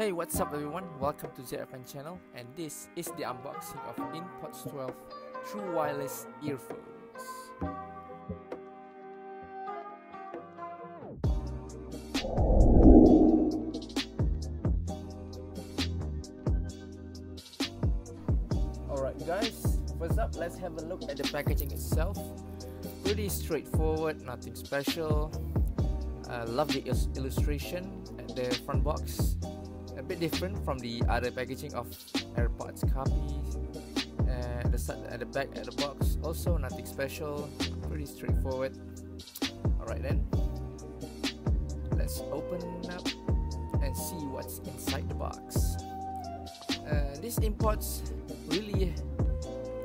Hey, what's up everyone, welcome to ZFN channel, and this is the unboxing of InPods 12 True Wireless Earphones. Alright guys, first up, let's have a look at the packaging itself. Pretty straightforward, nothing special. Love the illustration at the front box. A bit different from the other packaging of AirPods copies. At the back of the box, also nothing special, pretty straightforward. Alright then, let's open up and see what's inside the box. These imports really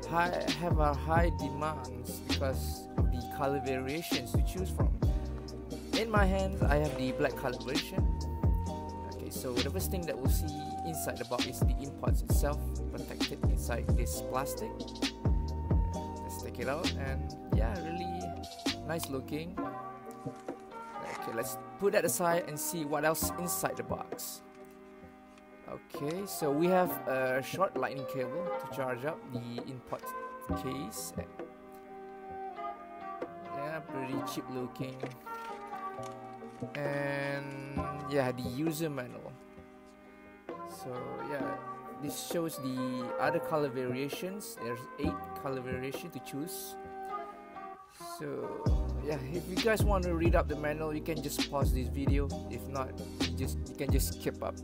have a high demand because of the color variations to choose from. In my hands, I have the black color version. So the first thing that we'll see inside the box is the imports itself, protected inside this plastic. Let's take it out, and yeah, really nice looking. Okay, let's put that aside and see what else inside the box. Okay, so we have a short lightning cable to charge up the import case. Yeah, pretty cheap looking. And yeah, the user manual. So yeah, this shows the other color variations. There's 8 color variations to choose. So yeah, if you guys want to read up the manual, you can just pause this video. If not, you can just skip up.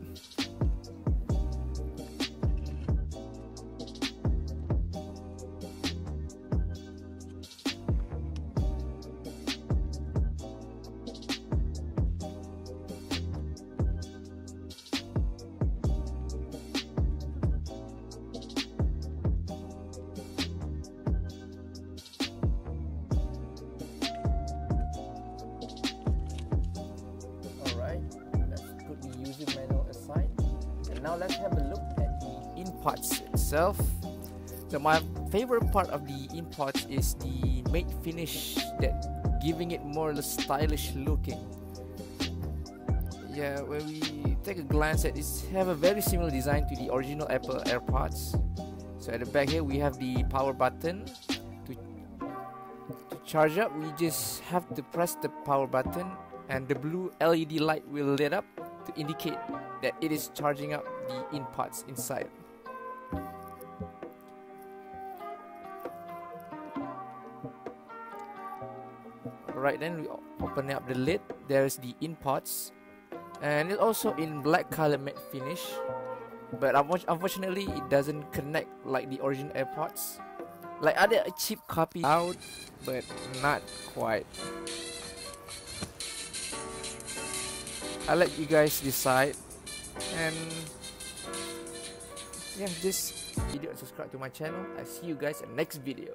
Now let's have a look at the InPods itself. So my favorite part of the InPods is the matte finish, that giving it more stylish looking. Yeah, when we take a glance at it, have a very similar design to the original Apple AirPods. So at the back here we have the power button. To charge up, we just have to press the power button and the blue LED light will light up to indicate that it is charging up the InPods inside. Alright, then we open up the lid. There is the InPods, and it's also in black color matte finish, but unfortunately it doesn't connect like the original AirPods, like other cheap copies out, but not quite. I'll let you guys decide. And yeah, just video and subscribe to my channel. I'll see you guys in the next video.